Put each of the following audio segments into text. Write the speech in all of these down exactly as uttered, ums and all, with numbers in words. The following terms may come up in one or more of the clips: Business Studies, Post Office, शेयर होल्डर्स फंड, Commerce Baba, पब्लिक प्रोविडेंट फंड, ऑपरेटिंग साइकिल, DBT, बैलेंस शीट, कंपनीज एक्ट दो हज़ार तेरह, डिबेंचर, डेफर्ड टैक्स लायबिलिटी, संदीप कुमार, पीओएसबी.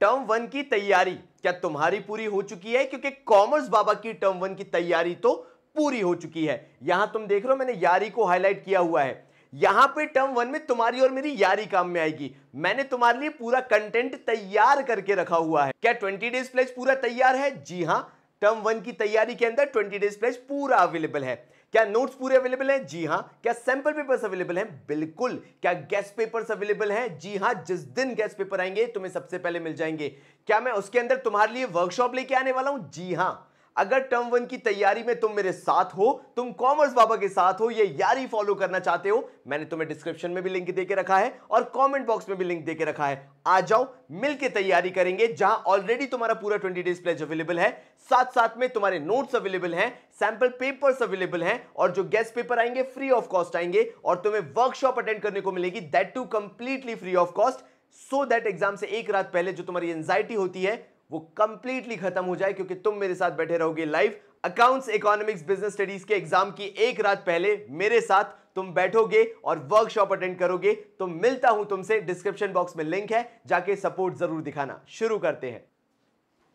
Term one की तैयारी क्या तुम्हारी पूरी हो चुकी है? क्योंकि कॉमर्स बाबा की टर्म वन की तैयारी तो पूरी हो चुकी है। यहां तुम देख रहे हो मैंने यारी को हाईलाइट किया हुआ है। यहां पे टर्म वन में तुम्हारी और मेरी यारी काम में आएगी। मैंने तुम्हारे लिए पूरा कंटेंट तैयार करके रखा हुआ है। क्या ट्वेंटी डेज प्लेज पूरा तैयार है? जी हाँ, टर्म वन की तैयारी के अंदर ट्वेंटी डेज प्लेज पूरा अवेलेबल है। क्या नोट्स पूरे अवेलेबल हैं? जी हाँ। क्या सैंपल पेपर्स अवेलेबल हैं? बिल्कुल। क्या गेस्ट पेपर्स अवेलेबल हैं? जी हाँ। जिस दिन गेस्ट पेपर आएंगे तुम्हें सबसे पहले मिल जाएंगे। क्या मैं उसके अंदर तुम्हारे लिए वर्कशॉप लेके आने वाला हूँ? जी हाँ। अगर टर्म वन की तैयारी में तुम मेरे साथ हो, तुम कॉमर्स बाबा के साथ हो, ये यारी फॉलो करना चाहते हो, मैंने तुम्हें डिस्क्रिप्शन में भी लिंक देके रखा है और कमेंट बॉक्स में भी लिंक देके रखा है। आ जाओ, मिलके तैयारी करेंगे, जहां ऑलरेडी तुम्हारा पूरा ट्वेंटी डेज प्लेज अवेलेबल है, साथ साथ में तुम्हारे नोट्स अवेलेबल हैं, सैंपल पेपर्स अवेलेबल हैं और जो गेस्ट पेपर आएंगे फ्री ऑफ कॉस्ट आएंगे और तुम्हें वर्कशॉप अटेंड करने को मिलेगी, that too completely free of cost, so that exam से एक रात पहले जो तुम्हारी एंजाइटी होती है वो कंप्लीटली खत्म हो जाए, क्योंकि तुम मेरे साथ बैठे रहोगे live. Accounts, economics, business studies के एग्जाम की एक रात पहले मेरे साथ तुम बैठोगे और वर्कशॉप अटेंड करोगे। तो मिलता हूं तुमसे, डिस्क्रिप्शन बॉक्स में लिंक है, जाके सपोर्ट जरूर दिखाना। शुरू करते हैं।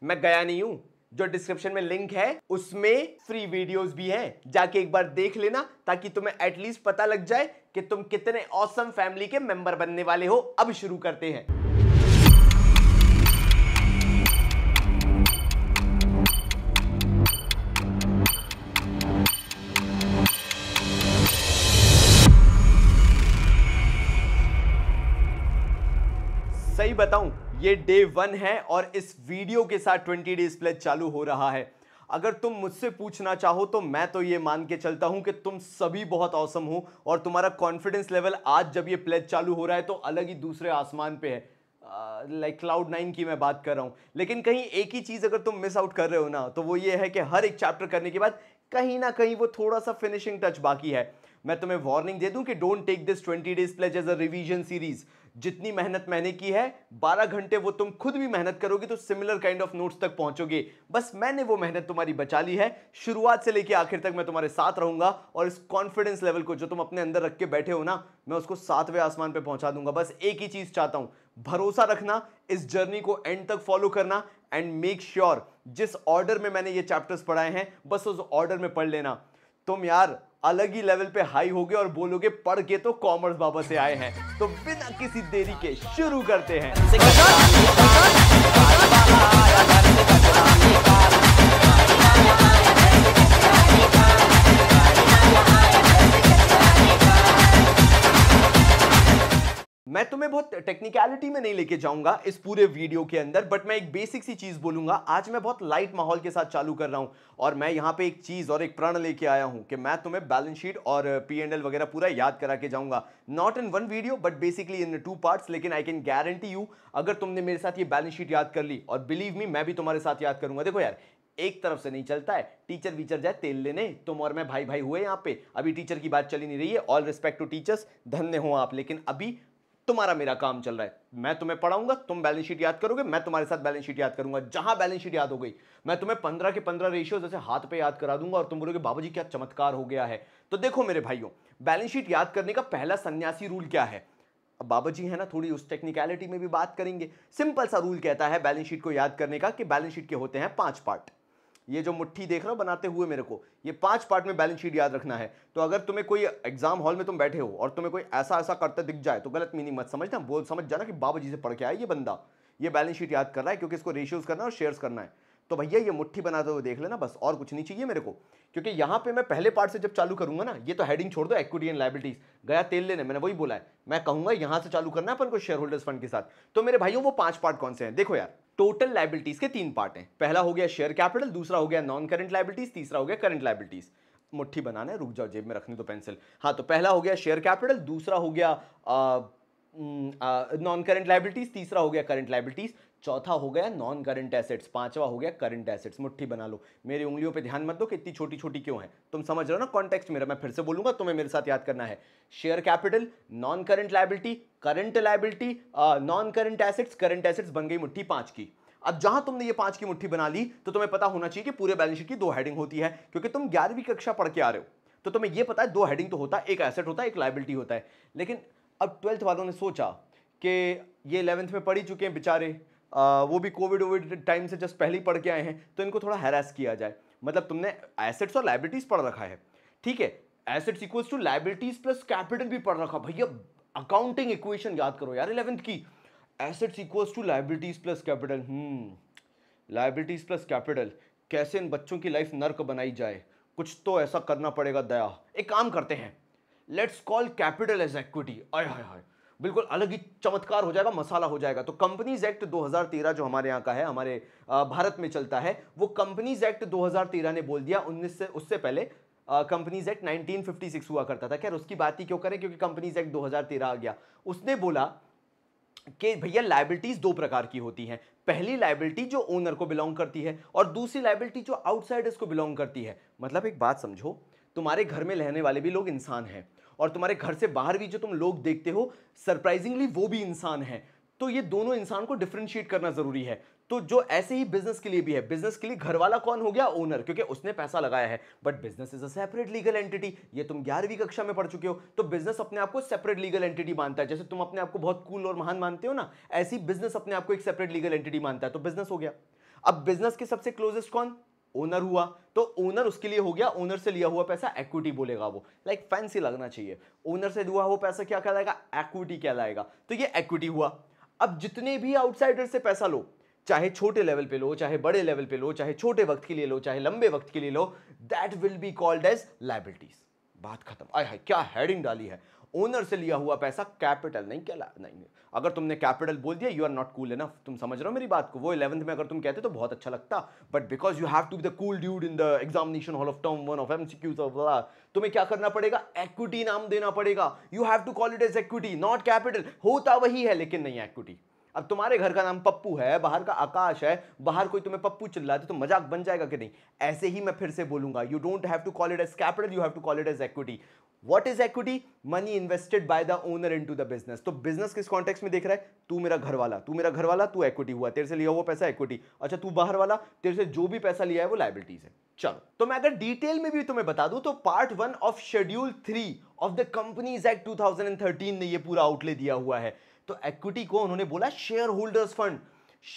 मैं गया नहीं हूं, जो डिस्क्रिप्शन में लिंक है उसमें फ्री वीडियोस भी हैं, जाके एक बार देख लेना ताकि तुम्हें एटलीस्ट पता लग जाए कि तुम कितने ऑसम फैमिली के मेंबर बनने वाले हो। अब शुरू करते हैं। सही बताऊं, ये डे वन है और इस वीडियो के साथ ट्वेंटी डेज प्लेज चालू हो रहा है। अगर तुम मुझसे पूछना चाहो तो मैं तो ये मान के चलता हूं कि तुम सभी बहुत औसम हो और तुम्हारा कॉन्फिडेंस लेवल आज जब ये प्लेज चालू हो रहा है तो अलग ही दूसरे आसमान पे है, लाइक क्लाउड नाइन की मैं बात कर रहा हूँ। लेकिन कहीं एक ही चीज़ अगर तुम मिस आउट कर रहे हो ना, तो वो ये है कि हर एक चैप्टर करने के बाद कहीं ना कहीं वो थोड़ा सा फिनिशिंग टच बाकी है। मैं तुम्हें वार्निंग दे दूं कि don't take this twenty days pledge as a revision series. जितनी मेहनत मैंने की है, बारह घंटे वो तुम खुद भी मेहनत करोगे तो सिमिलर काइंड ऑफ नोट्स तक पहुंचोगे। बस मैंने वो मेहनत तुम्हारी बचा ली है। शुरुआत से लेके आखिर तक मैं तुम्हारे साथ रहूंगा और इस कॉन्फिडेंस लेवल को जो तुम अपने अंदर रख के बैठे हो ना, मैं उसको सातवें आसमान पर पहुंचा दूंगा। बस एक ही चीज़ चाहता हूँ, भरोसा रखना, इस जर्नी को एंड तक फॉलो करना एंड मेक श्योर जिस ऑर्डर में मैंने ये चैप्टर्स पढ़ाए हैं बस उस ऑर्डर में पढ़ लेना। तुम यार अलग ही लेवल पे हाई होगे और बोलोगे पढ़ के तो कॉमर्स बाबा से आए हैं। तो बिना किसी देरी के शुरू करते हैं। मैं तुम्हें बहुत टेक्निकलिटी में नहीं लेके जाऊंगा इस पूरे वीडियो के अंदर, बट मैं एक बेसिक सी चीज़ बोलूंगा। आज मैं बहुत लाइट माहौल के साथ चालू कर रहा हूं और मैं यहां पे एक चीज़ और एक प्रण लेके आया हूं कि मैं तुम्हें बैलेंस शीट और पी एंड एल वगैरह पूरा याद करा के जाऊंगा, not in one video but basically in two parts. लेकिन आई कैन गारंटी यू, अगर तुमने मेरे साथ ये बैलेंस शीट याद कर ली, और बिलीव मी मैं भी तुम्हारे साथ याद करूंगा। देखो यार, एक तरफ से नहीं चलता है, टीचर वीचर जाए तेल लेने, तुम और मैं भाई भाई हुए यहाँ पे। अभी टीचर की बात चली नहीं रही है, ऑल रिस्पेक्ट टू टीचर्स, धन्य हो आप, लेकिन अभी तुम्हारा मेरा काम चल रहा है। मैं तुम्हें पढ़ाऊंगा, तुम बैलेंस शीट याद करोगे, मैं तुम्हारे साथ बैलेंस शीट याद करूंगा। जहां बैलेंस शीट याद हो गई, मैं तुम्हें पंद्रह के पंद्रह रेशियो जैसे हाथ पे याद करा दूंगा और तुम बोलोगे बाबूजी क्या चमत्कार हो गया है। तो देखो मेरे भाइयों, बैलेंस शीट याद करने का पहला सन्यासी रूल क्या है? अब बाबा जी है ना, थोड़ी उस टेक्निकलिटी में भी बात करेंगे। सिंपल सा रूल कहता है बैलेंस शीट को याद करने का कि बैलेंस शीट के होते हैं पांच पार्ट। ये जो मुट्ठी देख रहे हो बनाते हुए मेरे को, ये पांच पार्ट में बैलेंस शीट याद रखना है। तो अगर तुम्हें कोई एग्जाम हॉल में तुम बैठे हो और तुम्हें कोई ऐसा ऐसा करता दिख जाए तो गलत मीनिंग मत समझना, बोल समझ जाना कि बाबा जी से पढ़ के आए ये बंदा, ये बैलेंस शीट याद कर रहा है क्योंकि इसको रेशियोज करना है और शेयर्स करना है। तो भैया ये मुट्ठी बनाते हुए देख लेना, बस और कुछ नहीं चाहिए मेरे को। क्योंकि यहाँ पे मैं पहले पार्ट से जब चालू करूंगा ना, ये तो हेडिंग छोड़ दो, इक्विटी एंड लायबिलिटीज, गया तेल लेने, मैंने वही बोला है। मैं कहूंगा यहाँ से चालू करना है अपन को शेयर होल्डर्स फंड के साथ। तो मेरे भाइयों वो पांच पार्ट कौन से हैं? देखो यार, टोटल लायबिलिटीज के तीन पार्ट हैं। पहला हो गया शेयर कैपिटल, दूसरा हो गया नॉन करंट लायबिलिटीज, तीसरा हो गया करंट लायबिलिटीज। मुट्ठी बनाना है, रुक जाओ, जेब में रखने दो पेंसिल। हाँ, तो पहला हो गया शेयर कैपिटल, दूसरा हो गया नॉन करंट लायबिलिटीज, तीसरा हो गया करंट लायबिलिटीज, चौथा हो गया नॉन करंट एसेट्स, पांचवा हो गया करंट एसेट्स। मुट्ठी बना लो, मेरी उंगलियों पे ध्यान मत दो कि इतनी छोटी छोटी क्यों है, तुम समझ रहे हो ना कॉन्टेक्स्ट मेरा। मैं फिर से बोलूंगा, तुम्हें मेरे साथ याद करना है। Share capital, non current liability, current liability, non current assets, current assets, बन गई मुट्ठी पांच की। अब जहां तुमने ये पांच की मुट्ठी बना ली तो तुम्हें पता होना चाहिए कि पूरे बैलेंस शीट की दो हेडिंग होती है, क्योंकि तुम ग्यारहवीं कक्षा पढ़ के आ रहे हो तो तुम्हें यह पता है दो हेडिंग तो होता है, एक एसेट होता है, एक लायबिलिटी होता है। लेकिन अब ट्वेल्थ वालों ने सोचा कि ये इलेवेंथ में पढ़ ही चुके हैं बेचारे, आ, वो भी कोविड वोविड टाइम से जस्ट पहले ही पढ़ के आए हैं, तो इनको थोड़ा हैरास किया जाए। मतलब तुमने एसेट्स और लायबिलिटीज़ पढ़ रखा है, ठीक है, assets equals to liabilities plus capital भी पढ़ रखा। भैया अकाउंटिंग इक्वेशन याद करो यार इलेवेंथ की, assets equals to liabilities plus capital. Hmm liabilities plus capital, कैसे इन बच्चों की लाइफ नर्क बनाई जाए, कुछ तो ऐसा करना पड़ेगा दया। एक काम करते हैं, let's call capital as equity. आय हाय हाय, बिल्कुल अलग ही चमत्कार हो जाएगा, मसाला हो जाएगा। तो कंपनीज एक्ट दो हज़ार तेरह जो हमारे यहाँ का है, हमारे भारत में चलता है, वो कंपनीज एक्ट दो हज़ार तेरह ने बोल दिया। उन्नीस से उससे पहले companies act nineteen fifty six हुआ करता था। खैर उसकी बात ही क्यों करें, क्योंकि कंपनीज एक्ट दो हज़ार तेरह आ गया। उसने बोला कि भैया लायबिलिटीज दो प्रकार की होती हैं, पहली लायबिलिटी जो ओनर को बिलोंग करती है और दूसरी लायबिलिटी जो आउटसाइडर्स को बिलोंग करती है। मतलब एक बात समझो, तुम्हारे घर में रहने वाले भी लोग इंसान हैं और तुम्हारे घर से बाहर भी जो तुम लोग देखते हो सरप्राइजिंगली वो भी इंसान हैं, तो ये दोनों इंसान को डिफरेंशिएट करना ज़रूरी है। तो जो ऐसे ही बिजनेस के लिए भी है, बिजनेस के लिए घर वाला कौन हो गया, ओनर, क्योंकि उसने पैसा लगाया है। But business is a separate legal entity, ये तुम ग्यारहवीं कक्षा में पढ़ चुके हो। तो बिजनेस अपने आप को सेपरेट लीगल एंटिटी मानता है। जैसे तुम अपने आप को बहुत कूल और महान मानते हो ना, ऐसी बिजनेस अपने आप को एक सेपरेट लीगल एंटिटी मानता है। तो बिजनेस हो गया। अब बिजनेस के सबसे क्लोजेस्ट कौन, ओनर हुआ। तो ओनर उसके लिए हो गया, ओनर से लिया हुआ पैसा इक्विटी बोलेगा वो, लाइक like, फैंसी लगना चाहिए। ओनर से हुआ वो पैसा क्या कहलाएगा, इक्विटी कहलाएगा। तो ये इक्विटी हुआ। अब जितने भी आउटसाइडर से पैसा लो, चाहे छोटे लेवल पे लो, चाहे बड़े लेवल पे लो, चाहे छोटे वक्त के लिए लो, चाहे लंबे वक्त के लिए लो, that will be called as liabilities. बात खत्म। आय हाय क्या हेडिंग डाली है, ओनर से लिया हुआ पैसा कैपिटल नहीं कहला नहीं। अगर तुमने कैपिटल बोल दिया, you are not cool enough. तुम समझ रहे हो मेरी बात को। वो इलेवंथ में अगर तुम कहते तो बहुत अच्छा लगता, but because you have to be the cool dude in the examination hall of term one of MCQs of वाला, तुम्हें क्या करना पड़ेगा, इक्विटी नाम देना पड़ेगा। You have to call it as equity not capital. होता वही है लेकिन नहीं इक्विटी। अब तुम्हारे घर का नाम पप्पू है, बाहर का आकाश है, बाहर कोई तुम्हें पप्पू चिल्लाते तो मजाक बन जाएगा कि नहीं। ऐसे ही मैं फिर से बोलूंगा, you don't have to call it as capital, you have to call it as equity. What is equity? Money invested by the owner into the business. तो बिजनेस किस कॉन्टेक्स्ट में देख रहा है, तू मेरा घर वाला, तू मेरा घर वाला, तू equity हुआ, तेरे से लिया हुआ पैसा equity। अच्छा तू बाहर वाला, तेरे से जो भी पैसा लिया है वो liabilities है। चलो तो मैं अगर डिटेल में भी तुम्हें बता दूं तो part one of schedule three of the कंपनीज एक्ट दो हज़ार तेरह ने ये पूरा आउटले दिया हुआ है। तो equity को उन्होंने बोला शेयर होल्डर्स फंड,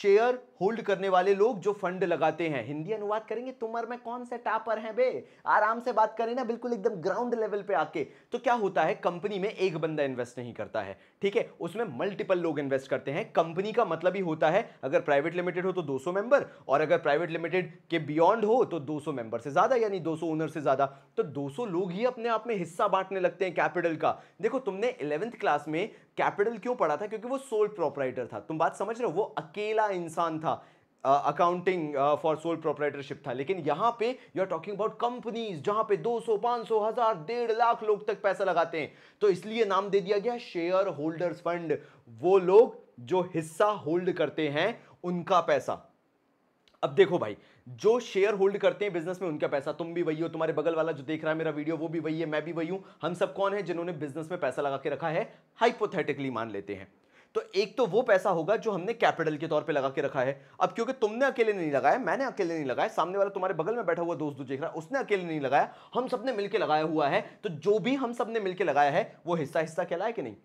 share hold करने वाले लोग जो फंड लगाते हैं। हिंदी अनुवाद करेंगे, तुम और मैं कौन से टापर हैं बे, आराम से बात करें ना, बिल्कुल एकदम ग्राउंड लेवल पे आके। तो क्या होता है, कंपनी में एक बंदा इन्वेस्ट नहीं करता है, ठीक है, उसमें मल्टीपल लोग इन्वेस्ट करते हैं। कंपनी का मतलब ही होता है, अगर प्राइवेट लिमिटेड हो तो दो सौ मेंबर, और अगर प्राइवेट लिमिटेड के बियॉन्ड हो तो दो सौ मेंबर से ज़्यादा, यानी दो सौ ओनर से ज़्यादा। तो दो सौ लोग ही अपने आप में हिस्सा बांटने लगते हैं कैपिटल का। देखो तुमने इलेवेंथ क्लास में कैपिटल क्यों पढ़ा था, क्योंकि वो सोल प्रोपराइटर था। तुम बात समझ रहे हो, वो अकेला इंसान था, अकाउंटिंग फॉर सोल प्रोपराइटरशिप था। लेकिन यहां पे you are talking about companies जहां पे दो सौ, पाँच सौ, हज़ार, डेढ़ लाख लोग तक पैसा लगाते हैं। तो इसलिए नाम दे दिया गया शेयर होल्डर्स फंड, वो लोग जो हिस्सा होल्ड करते हैं उनका पैसा। अब देखो भाई, जो शेयर होल्ड करते हैं बिजनेस में उनका पैसा, तुम भी वही हो, तुम्हारे बगल वाला जो देख रहा है मेरा वीडियो वो भी वही है, मैं भी वही हूं, हम सब कौन है जिन्होंने बिजनेस में पैसा लगा के रखा है, हाइपोथेटिकली मान लेते हैं। तो एक तो वो पैसा होगा जो हमने कैपिटल के तौर पे लगा के रखा है। अब क्योंकि तुमने अकेले नहीं लगाया, मैंने अकेले नहीं लगाया, सामने वाला तुम्हारे बगल में बैठा हुआ दोस्त जो देख रहा है उसने अकेले नहीं लगाया, हम सबने मिलकर लगाया हुआ है। तो जो भी हम सबने मिलकर लगाया है वो हिस्सा हिस्सा कहलाया कि नहीं।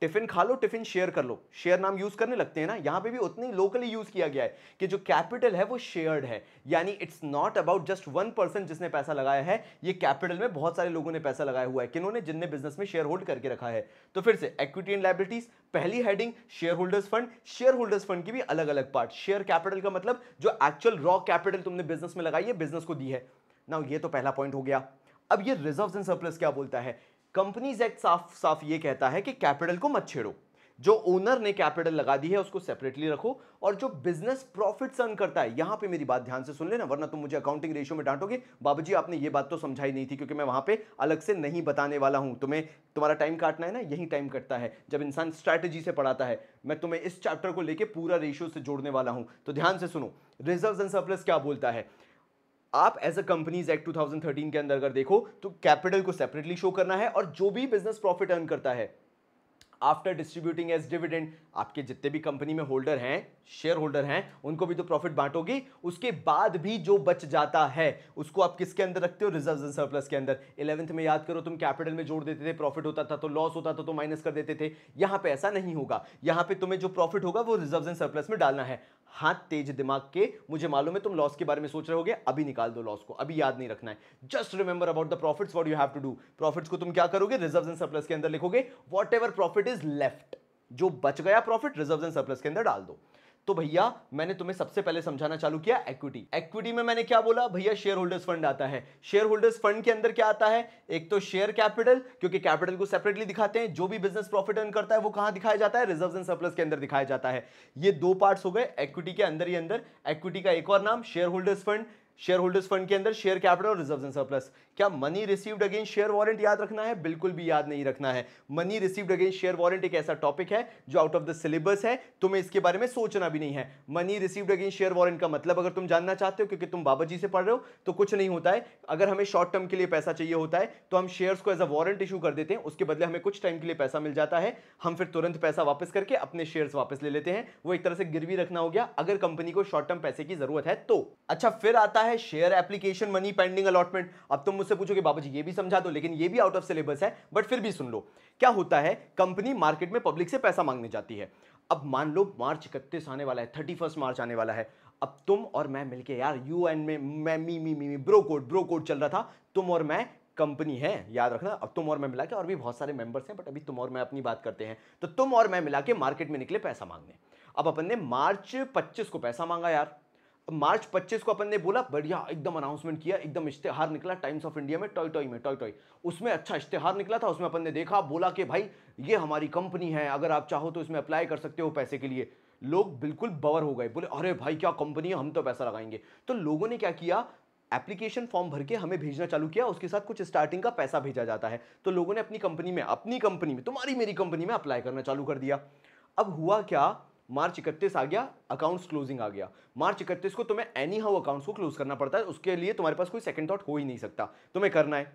टिफिन खा लो, टिफिन शेयर कर लो, शेयर नाम यूज करने लगते हैं ना, यहाँ पे भी उतनी लोकली यूज किया गया है कि जो कैपिटल है वो शेयर्ड है, यानी it's not about just one person जिसने पैसा लगाया है, ये कैपिटल में बहुत सारे लोगों ने पैसा लगाया हुआ है। किन्होंने, जिनने बिजनेस में शेयर होल्ड करके रखा है। तो फिर से इक्विटी एंड लायबिलिटीज, पहली heading शेयर होल्डर्स फंड, शेयर होल्डर्स फंड की भी अलग अलग पार्ट। शेयर कैपिटल का मतलब जो एक्चुअल रॉ कैपिटल तुमने बिजनेस में लगाई है, बिजनेस को दी है ना। ये तो पहला पॉइंट हो गया। अब ये रिजर्व्स एंड सरप्लस क्या बोलता है, कंपनीज एक्ट साफ साफ ये कहता है कि कैपिटल को मत छेड़ो, जो ओनर ने कैपिटल लगा दी है उसको सेपरेटली रखो, और जो बिजनेस प्रॉफिट अर्न करता है, यहाँ पे मेरी बात ध्यान से सुन लेना वरना तुम मुझे अकाउंटिंग रेशियो में डांटोगे, बाबा जी आपने ये बात तो समझाई नहीं थी, क्योंकि मैं वहाँ पे अलग से नहीं बताने वाला हूँ तुम्हें। तुम्हारा टाइम काटना है ना, यही टाइम कटता है जब इंसान स्ट्रैटेजी से पढ़ाता है। मैं तुम्हें इस चैप्टर को लेकर पूरा रेशियो से जोड़ने वाला हूँ, तो ध्यान से सुनो। रिजर्व्स एंड सरप्लस क्या बोलता है, आप एज अ कंपनीज एक्ट दो हज़ार तेरह के अंदर अगर देखो तो कैपिटल को सेपरेटली शो करना है, और जो भी बिजनेस प्रॉफिट अर्न करता है आफ्टर डिस्ट्रीब्यूटिंग एज डिविडेंड, आपके जितने भी कंपनी में होल्डर हैं शेयर होल्डर हैं उनको भी तो प्रॉफिट बांटोगी। उसके बाद भी जो बच जाता है उसको आप किसके अंदर रखते हो, रिजर्व्स एंड सरप्लस के अंदर। इलेवेंथ में याद करो तुम कैपिटल में जोड़ देते थे, प्रॉफिट होता था तो लॉस होता था तो माइनस कर देते थे। यहां पे ऐसा नहीं होगा, यहां पे तुम्हें जो प्रॉफिट होगा वो रिजर्व्स एंड सरप्लस में डालना है। हाथ तेज दिमाग के, मुझे मालूम है तुम लॉस के बारे में सोच रहे होगे, अभी निकाल दो लॉस को, अभी याद नहीं रखना है। Just remember about the profits what you have to do. Profits को तुम क्या करोगे, रिजर्व्स एंड सरप्लस के अंदर लिखोगे। व्हाटएवर प्रॉफिट इज लेफ्ट, जो बच गया प्रॉफिट रिजर्व्स एंड सरप्लस के अंदर डाल दो। तो भैया मैंने तुम्हें सबसे पहले समझाना चालू किया इक्विटी। इक्विटी में मैंने क्या बोला, भैया शेयर होल्डर्स फंड आता है। शेयर होल्डर्स फंड के अंदर क्या आता है, एक तो शेयर कैपिटल, क्योंकि कैपिटल को सेपरेटली दिखाते हैं। जो भी बिजनेस प्रॉफिट अर्न करता है वो कहां दिखाया जाता है, रिजर्व्स एंड सरप्लस के अंदर दिखाया जाता है। ये दो पार्ट्स हो गए इक्विटी के अंदर ही अंदर। इक्विटी का एक और नाम शेयर होल्डर्स फंड, शेयर होल्डर्स फंड के अंदर शेयर कैपिटल और रिजर्व्स एंड सरप्लस। क्या money received against share warrant याद रखना है, बिल्कुल भी याद नहीं रखना है। Money received against share warrant एक ऐसा टॉपिक है जो आउट ऑफ द सिलेबस है, तुम्हें इसके बारे में सोचना भी नहीं है। Money received against share warrant का मतलब अगर तुम जानना चाहते हो, क्योंकि तुम बाबा जी से पढ़ रहे हो, तो कुछ नहीं होता है। अगर हमें शॉर्ट टर्म के लिए पैसा चाहिए होता है तो हम शेयर्स को एज अ वारंट इशू कर देते हैं, उसके बदले हमें कुछ टाइम के लिए पैसा मिल जाता है, हम फिर तुरंत पैसा वापस करके अपने शेयर्स वापस ले लेते हैं। वो एक तरह से गिरवी रखना हो गया, अगर कंपनी को शॉर्ट टर्म पैसे की जरूरत है तो। अच्छा, फिर आता है share application money pending allotment. अब तुम मुझसे पूछोगे बाबा जी ये भी समझा दो, लेकिन ये भी आउट ऑफ सिलेबस है, बट फिर भी सुन लो। क्या होता है, कंपनी मार्केट में पब्लिक से पैसा मांगने जाती है। अब मान लो मार्च इकतीस आने वाला है, थर्टी फर्स्ट मार्च आने वाला है। अब तुम और मैं मिलके, यार यू एंड में मैं, me me me bro code bro code चल रहा था, तुम और मैं कंपनी है याद रखना। अब तुम और मैं मिला के, और भी बहुत सारे मेंबर्स हैं बट अभी तुम और मैं अपनी बात करते हैं, तो तुम और मैं मिला के मार्केट में निकले पैसा मांगने। अब अपन ने मार्च पच्चीस को पैसा मांगा यार, मार्च पच्चीस को अपन ने बोला बढ़िया, एकदम अनाउंसमेंट किया, एकदम इश्तेहार निकला टाइम्स ऑफ इंडिया में, टॉय टॉय में टॉय टॉय उसमें अच्छा इश्तेहार निकला था। उसमें अपन ने देखा, बोला कि भाई ये हमारी कंपनी है, अगर आप चाहो तो इसमें अप्लाई कर सकते हो पैसे के लिए। लोग बिल्कुल बवर हो गए, बोले अरे भाई क्या कंपनी है, हम तो पैसा लगाएंगे। तो लोगों ने क्या किया, एप्लीकेशन फॉर्म भर के हमें भेजना चालू किया, उसके साथ कुछ स्टार्टिंग का पैसा भेजा जाता है। तो लोगों ने अपनी कंपनी में, अपनी कंपनी में, तुम्हारी मेरी कंपनी में अप्लाई करना चालू कर दिया। अब हुआ क्या, मार्च इकतीस आ गया, अकाउंट्स क्लोजिंग आ गया। मार्च इकतीस को तुम्हें एनी हाउ अकाउंट्स को क्लोज करना पड़ता है, उसके लिए तुम्हारे पास कोई सेकंड थॉट हो ही नहीं सकता, तुम्हें करना है।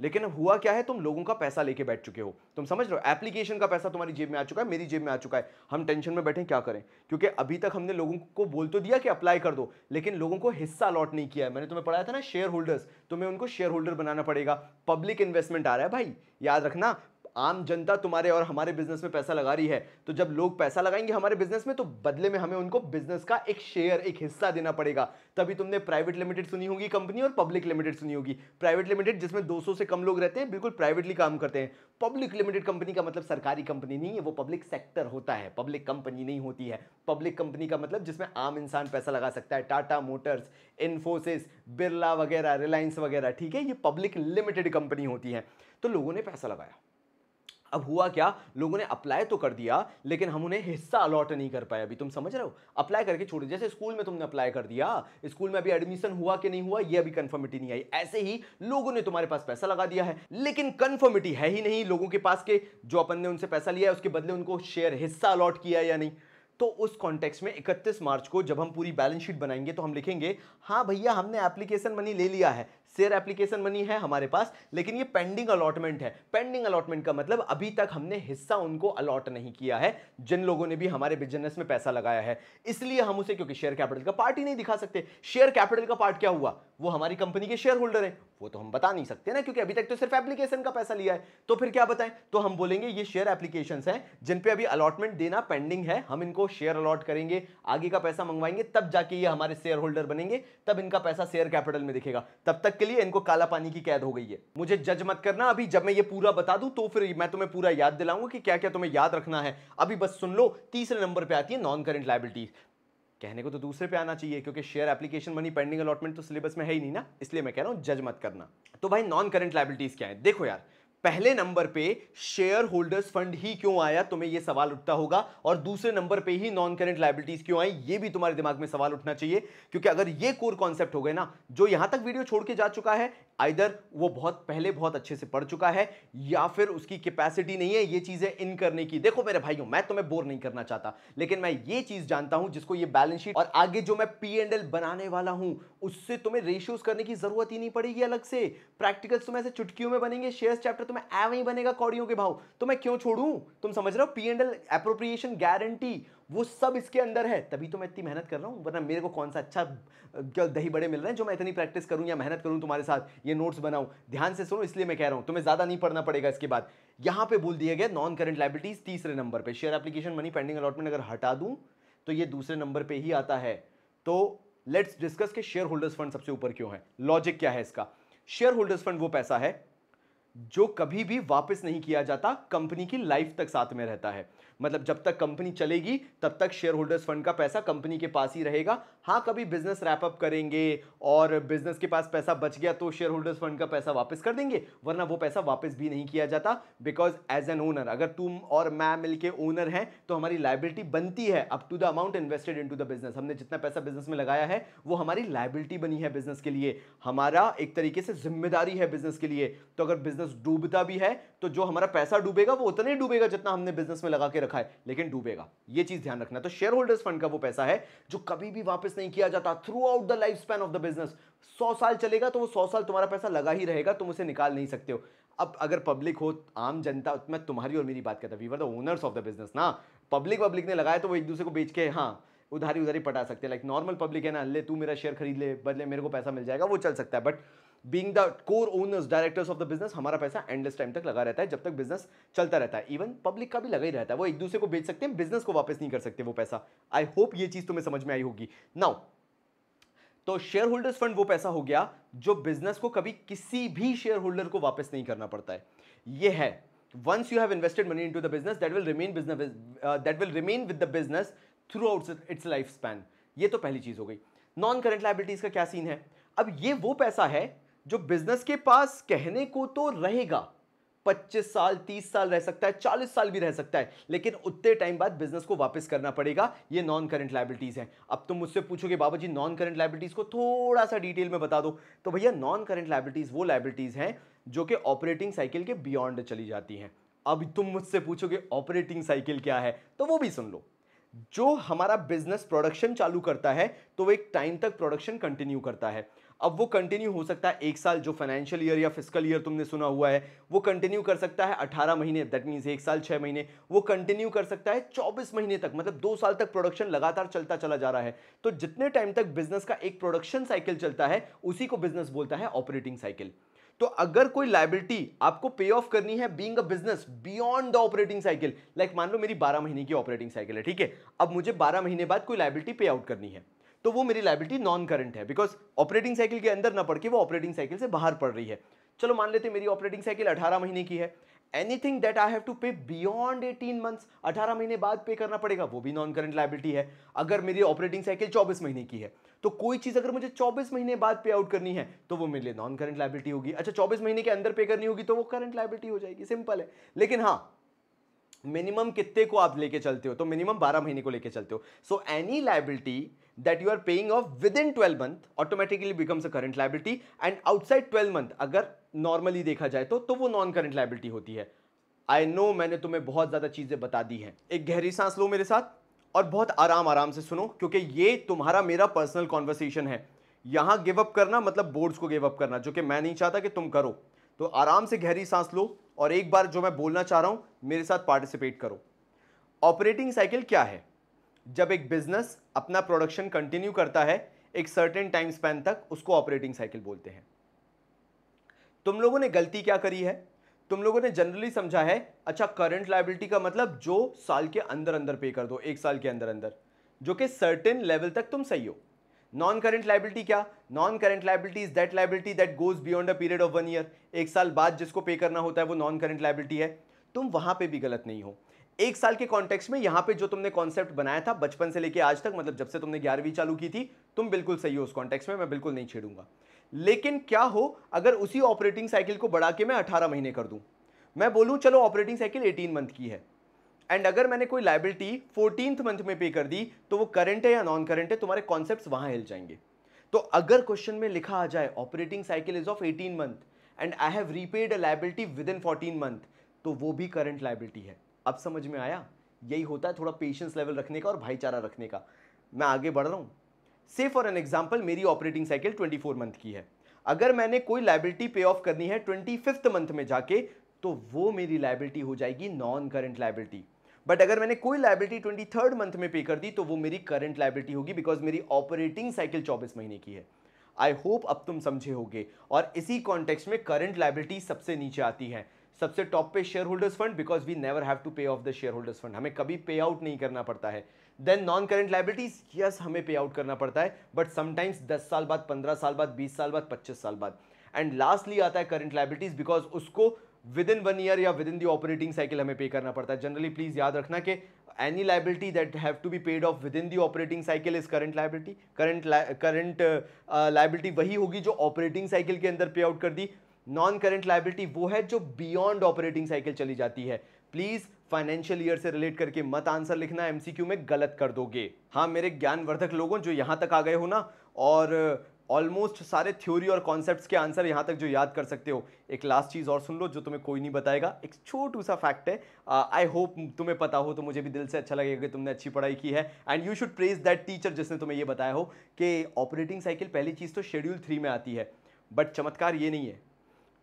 लेकिन अब हुआ क्या है, तुम लोगों का पैसा लेके बैठ चुके हो, तुम समझ रहे हो, एप्लीकेशन का पैसा तुम्हारी जेब में आ चुका है, मेरी जेब में आ चुका है। हम टेंशन में बैठे क्या करें, क्योंकि अभी तक हमने लोगों को बोल तो दिया कि अप्लाई कर दो, लेकिन लोगों को हिस्सा अलॉट नहीं किया है। मैंने तुम्हें पढ़ाया था ना शेयर होल्डर्स, तुम्हें उनको शेयर होल्डर बनाना पड़ेगा। पब्लिक इन्वेस्टमेंट आ रहा है भाई, याद रखना, आम जनता तुम्हारे और हमारे बिजनेस में पैसा लगा रही है। तो जब लोग पैसा लगाएंगे हमारे बिजनेस में, तो बदले में हमें उनको बिजनेस का एक शेयर, एक हिस्सा देना पड़ेगा। तभी तुमने प्राइवेट लिमिटेड सुनी होगी कंपनी, और पब्लिक लिमिटेड सुनी होगी। प्राइवेट लिमिटेड जिसमें दो सौ से कम लोग रहते हैं, बिल्कुल प्राइवेटली काम करते हैं। पब्लिक लिमिटेड कंपनी का मतलब सरकारी कंपनी नहीं है, वो पब्लिक सेक्टर होता है, पब्लिक कंपनी नहीं होती है। पब्लिक कंपनी का मतलब जिसमें आम इंसान पैसा लगा सकता है, टाटा मोटर्स, इन्फोसिस, बिरला वगैरह, रिलायंस वगैरह, ठीक है, ये पब्लिक लिमिटेड कंपनी होती है। तो लोगों ने पैसा लगाया। अब हुआ क्या, लोगों ने अप्लाई तो कर दिया, लेकिन हम उन्हें हिस्सा अलॉट नहीं कर पाए। अभी तुम समझ रहे हो, अप्लाई करके छोड़ दिया। जैसे स्कूल में तुमने अप्लाई कर दिया, स्कूल में अभी एडमिशन हुआ कि नहीं हुआ ये अभी कंफर्मिटी नहीं आई, ऐसे ही लोगों ने तुम्हारे पास पैसा लगा दिया है, लेकिन कंफर्मिटी है ही नहीं लोगों के पास के जो अपन ने उनसे पैसा लिया है उसके बदले उनको शेयर हिस्सा अलॉट किया या नहीं। तो उस कॉन्टेक्स्ट में इकतीस मार्च को जब हम पूरी बैलेंस शीट बनाएंगे तो हम लिखेंगे, हाँ भैया हमने एप्लीकेशन मनी ले लिया है, शेयर एप्लीकेशन मनी है हमारे पास, लेकिन ये पेंडिंग अलॉटमेंट है। पेंडिंग अलॉटमेंट का मतलब अभी तक हमने हिस्सा उनको अलॉट नहीं किया है, जिन लोगों ने भी हमारे बिजनेस में पैसा लगाया है। इसलिए हम उसे, क्योंकि शेयर कैपिटल का पार्ट ही नहीं दिखा सकते। शेयर कैपिटल का पार्ट क्या हुआ, वो हमारी कंपनी के शेयर होल्डर हैं, वो तो हम बता नहीं सकते ना, क्योंकि अभी तक तो सिर्फ एप्लीकेशन का पैसा लिया है। तो फिर क्या बताएं, तो हम बोलेंगे ये शेयर एप्लीकेशंस हैं जिन पे अभी अलॉटमेंट देना पेंडिंग है, हम इनको शेयर अलॉट करेंगे, आगे का पैसा मंगवाएंगे, तब जाके ये हमारे शेयर होल्डर बनेंगे, तब इनका पैसा शेयर कैपिटल में दिखेगा। तब तक के लिए इनको काला पानी की कैद हो गई है। मुझे जज मत करना, अभी जब मैं ये पूरा बता दूं तो फिर मैं तुम्हें पूरा याद दिलाऊंगा कि क्या क्या तुम्हें याद रखना है। अभी बस सुन लो, तीसरे नंबर पर आती है नॉन करेंट लायबिलिटीज। कहने को तो दूसरे पे आना चाहिए, क्योंकि share application money pending allotment तो सिलेबस में है ही नहीं ना, इसलिए मैं कह रहा हूं जज मत करना। तो भाई नॉन करेंट लायबिलिटीज क्या है, देखो यार, पहले नंबर पे शेयर होल्डर्स फंड ही क्यों आया, तुम्हें यह सवाल उठता होगा, और दूसरे नंबर पे ही नॉन करेंट लायबिलिटीज क्यों आई, ये भी तुम्हारे दिमाग में सवाल उठना चाहिए। क्योंकि अगर ये कोर कॉन्सेप्ट हो गए ना, जो यहां तक वीडियो छोड़ के जा चुका है, आइदर वो बहुत पहले बहुत अच्छे से पढ़ चुका है या फिर उसकी कैपेसिटी नहीं है ये चीजें इन करने की। देखो मेरे भाइयों, मैं तुम्हें बोर नहीं करना चाहता, लेकिन मैं ये चीज जानता हूं जिसको ये बैलेंस शीट और आगे जो मैं पी एंड एल बनाने वाला हूं उससे तुम्हें रेशियोज करने की जरूरत ही नहीं पड़ेगी अलग से। प्रैक्टिकल्स तुम्हें ऐसे चुटकियों में बनेंगे, शेयर चैप्टर तो मैं ऐ वहीं बनेगा कौड़ियों के भाव, तो मैं क्यों छोड़ूं? तुम समझ रहे हो, P and L appropriation guarantee वो सब इसके अंदर है, तभी तो मैं इतनी मेहनत कर रहा हूँ, वरना मेरे को कौन सा अच्छा दही बड़े मिल रहे हैं जो मैं इतनी प्रैक्टिस करूँ या मेहनत करूँ तुम्हारे साथ, ये नोट्स बनाऊँ। ध्यान से सुनो, इसलिए मैं कह रहा हूँ तुम्हें ज़्यादा नहीं पढ़ना पड़ेगा। इसके बाद यहाँ पे बोल दिया गया नॉन करंट लाइबिलिटीज़ तीसरे नंबर पर, share application money pending allotment अगर हटा दूँ तो ये दूसरे नंबर पर ही आता है। तो लेट्स डिस्कस के शेयर होल्डर्स फंड सबसे ऊपर क्यों है, लॉजिक क्या है इसका। शेयर होल्डर्स फंड वो पैसा है जो कभी भी वापस नहीं किया जाता, कंपनी की लाइफ तक साथ में रहता है। मतलब जब तक कंपनी चलेगी तब तक शेयर होल्डर्स फंड का पैसा कंपनी के पास ही रहेगा। हाँ, कभी बिजनेस रैपअप करेंगे और बिजनेस के पास पैसा बच गया तो शेयर होल्डर्स फंड का पैसा वापस कर देंगे, वरना वो पैसा वापस भी नहीं किया जाता। बिकॉज एज एन ओनर, अगर तुम और मैं मिलके ओनर हैं तो हमारी लायबिलिटी बनती है up to the amount invested into the business. हमने जितना पैसा बिजनेस में लगाया है वो हमारी लायबिलिटी बनी है बिजनेस के लिए, हमारा एक तरीके से जिम्मेदारी है बिजनेस के लिए। तो अगर बिजनेस डूबता भी है तो जो हमारा पैसा डूबेगा वो उतने डूबेगा जितना हमने बिजनेस में लगा के रखा है, लेकिन डूबेगा। ये चीज ध्यान रखना। तो शेयर होल्डर्स फंड का वो पैसा है जो कभी भी वापस नहीं किया जाता, throughout the life span of the business. सौ साल चलेगा तो वो सौ साल तुम्हारा पैसा लगा ही रहेगा, तुम उसे निकाल नहीं सकते हो। अब अगर पब्लिक हो, आम जनता, मैं तुम्हारी और मेरी बात करता हूं, we were the owners of the business ना। पब्लिक पब्लिक ने लगाया तो वो एक दूसरे को बेच के हाँ उधारी उधारी पटा सकते हैं। लाइक नॉर्मल पब्लिक है ना, ले तू मेरा शेयर खरीद ले, बदले मेरे को पैसा मिल जाएगा, वो चल सकता है। But being the core owners directors of the business, हमारा पैसा एंडलेस टाइम तक लगा रहता है, जब तक बिजनेस चलता रहता है। इवन पब्लिक का भी लगा ही रहता है, वो एक दूसरे को बेच सकते हैं, बिजनेस को वापस नहीं कर सकते वो पैसा। आई होप ये चीज तुम्हें समझ में आई होगी। नाउ तो शेयर होल्डर्स फंड वो पैसा हो गया जो बिजनेस को कभी किसी भी शेयर होल्डर को वापस नहीं करना पड़ता है। ये है once you have invested money into the business that will remain business that will remain with the business throughout its life span. ये तो पहली चीज हो गई। नॉन करंट लायबिलिटीज का क्या सीन है? अब ये वो पैसा है जो बिजनेस के पास कहने को तो रहेगा, पच्चीस साल, तीस साल रह सकता है, चालीस साल भी रह सकता है, लेकिन उतने टाइम बाद बिजनेस को वापस करना पड़ेगा। ये नॉन करंट लायबिलिटीज हैं। अब तुम मुझसे पूछोगे बाबा जी नॉन करंट लायबिलिटीज को थोड़ा सा डिटेल में बता दो, तो भैया नॉन करंट लायबिलिटीज वो लायबिलिटीज हैं जो कि ऑपरेटिंग साइकिल के बियॉन्ड चली जाती हैं। अब तुम मुझसे पूछोगे ऑपरेटिंग साइकिल क्या है, तो वो भी सुन लो। जो हमारा बिजनेस प्रोडक्शन चालू करता है तो वो एक टाइम तक प्रोडक्शन कंटिन्यू करता है। अब वो कंटिन्यू हो सकता है एक साल, जो फाइनेंशियल ईयर या फिस्कल ईयर तुमने सुना हुआ है, वो कंटिन्यू कर सकता है अठारह महीने, दैट मीन्स एक साल छः महीने वो कंटिन्यू कर सकता है, चौबीस महीने तक, मतलब दो साल तक प्रोडक्शन लगातार चलता चला जा रहा है। तो जितने टाइम तक बिजनेस का एक प्रोडक्शन साइकिल चलता है उसी को बिजनेस बोलता है ऑपरेटिंग साइकिल। तो अगर कोई लायबिलिटी आपको पे ऑफ करनी है being a business beyond the ऑपरेटिंग साइकिल, like मान लो मेरी बारह महीने की ऑपरेटिंग साइकिल है, ठीक है, अब मुझे बारह महीने बाद कोई लायबिलिटी पे आउट करनी है, तो वो मेरी लायबिलिटी नॉन करंट है, बिकॉज ऑपरेटिंग साइकिल के अंदर ना पड़ के वो ऑपरेटिंग साइकिल से बाहर पड़ रही है। चलो मान लेते हैं मेरी ऑपरेटिंग साइकिल अठारह महीने की है, anything that I have to pay beyond eighteen months, अठारह महीने बाद पे करना पड़ेगा, वो भी नॉन करंट लायबिलिटी है। अगर मेरी ऑपरेटिंग साइकिल चौबीस महीने की है तो कोई चीज़ अगर मुझे चौबीस महीने बाद पे आउट करनी है तो वो मेरे लिए नॉन करंट लायबिलिटी होगी। अच्छा, चौबीस महीने के अंदर पे करनी होगी तो वो करंट लायबिलिटी हो जाएगी, सिंपल है। लेकिन हाँ, मिनिमम कितने को आप लेके चलते हो, तो मिनिमम बारह महीने को लेके चलते हो। So any liability that you are paying off within twelve month automatically becomes a current liability, and outside twelve month अगर normally देखा जाए तो तो वो non current liability होती है। I know मैंने तुम्हें बहुत ज़्यादा चीज़ें बता दी हैं। एक गहरी सांस लो मेरे साथ और बहुत आराम आराम से सुनो, क्योंकि ये तुम्हारा मेरा पर्सनल कॉन्वर्सेशन है। यहाँ गिव अप करना मतलब बोर्ड्स को गिव अप करना, जो कि मैं नहीं चाहता कि तुम करो। तो आराम से गहरी सांस लो और एक बार जो मैं बोलना चाह रहा हूँ मेरे साथ पार्टिसिपेट करो। ऑपरेटिंग साइकिल क्या है? जब एक बिजनेस अपना प्रोडक्शन कंटिन्यू करता है एक सर्टेन टाइम स्पैन तक, उसको ऑपरेटिंग साइकिल बोलते हैं। तुम लोगों ने गलती क्या करी है? तुम लोगों ने जनरली समझा है अच्छा करंट लायबिलिटी का मतलब जो साल के अंदर अंदर पे कर दो, एक साल के अंदर अंदर, जो कि सर्टेन लेवल तक तुम सही हो। नॉन करंट लायबिलिटी क्या? Non current liability is that liability that goes beyond a period of one year, एक साल बाद जिसको पे करना होता है वो नॉन करंट लायबिलिटी है। तुम वहां पर भी गलत नहीं हो। एक साल के कॉन्टेक्स्ट में यहाँ पे जो तुमने कॉन्सेप्ट बनाया था बचपन से लेके आज तक, मतलब जब से तुमने ग्यारहवीं चालू की थी, तुम बिल्कुल सही हो उस कॉन्टेक्स्ट में, मैं बिल्कुल नहीं छेड़ूंगा। लेकिन क्या हो अगर उसी ऑपरेटिंग साइकिल को बढ़ा के मैं अठारह महीने कर दूं, मैं बोलूं चलो ऑपरेटिंग साइकिल अठारह मंथ की है, एंड अगर मैंने कोई लायबिलिटी फोर्टीन्थ मंथ में पे कर दी तो वो करंट है या नॉन करंट है, तुम्हारे कॉन्सेप्ट वहाँ हिल जाएंगे। तो अगर क्वेश्चन में लिखा आ जाए ऑपरेटिंग साइकिल इज ऑफ अठारह month and I have repaid a liability within fourteen month, तो वो भी करंट लायबिलिटी है। अब समझ में आया? यही होता है थोड़ा पेशेंस लेवल रखने का और भाईचारा रखने का। मैं आगे बढ़ रहा हूँ। से फॉर एन एग्जाम्पल मेरी ऑपरेटिंग साइकिल twenty four month की है, अगर मैंने कोई लायबिलिटी पे ऑफ करनी है ट्वेंटी फिफ्थ मंथ में जाके, तो वो मेरी लायबिलिटी हो जाएगी नॉन करंट लायबिलिटी। बट अगर मैंने कोई लायबिलिटी ट्वेंटी थर्ड मंथ में पे कर दी तो वो मेरी करंट लायबिलिटी होगी, बिकॉज मेरी ऑपरेटिंग साइकिल चौबीस महीने की है। आई होप अब तुम समझे होगे। और इसी कॉन्टेक्स्ट में करंट लायबिलिटी सबसे नीचे आती है, सबसे टॉप पे शेयर होल्डर्स फंड, because we never have to pay off the शेयर होल्डर्स फंड, हमें कभी पे आउट नहीं करना पड़ता है। Then non current liabilities, yes हमें पे आउट करना पड़ता है, बट समटाइम्स दस साल बाद, पंद्रह साल बाद, बीस साल बाद, पच्चीस साल बाद। एंड लास्टली आता है करंट लाइबिलिटीज, बिकॉज उसको विद इन वन ईयर या within the ऑपरेटिंग साइकिल हमें पे करना पड़ता है। जनरली प्लीज याद रखना कि any liability that have to be paid off within the ऑपरेटिंग साइकिल is current liability. Current current liability वही होगी जो ऑपरेटिंग साइकिल के अंदर पे आउट कर दी। नॉन करंट लाइबिलिटी वो है जो बियॉन्ड ऑपरेटिंग साइकिल चली जाती है। प्लीज फाइनेंशियल ईयर से रिलेट करके मत आंसर लिखना, एमसीक्यू में गलत कर दोगे। हाँ मेरे ज्ञानवर्धक लोगों जो यहाँ तक आ गए हो ना, और ऑलमोस्ट सारे थ्योरी और कॉन्सेप्ट्स के आंसर यहाँ तक जो याद कर सकते हो, एक लास्ट चीज़ और सुन लो जो तुम्हें कोई नहीं बताएगा, एक छोटू सा फैक्ट है। आई uh, होप तुम्हें पता हो तो मुझे भी दिल से अच्छा लगेगा कि तुमने अच्छी पढ़ाई की है, and you should praise that teacher जिसने तुम्हें ये बताया हो कि ऑपरेटिंग साइकिल पहली चीज़ तो शेड्यूल थ्री में आती है। बट चमत्कार ये नहीं है,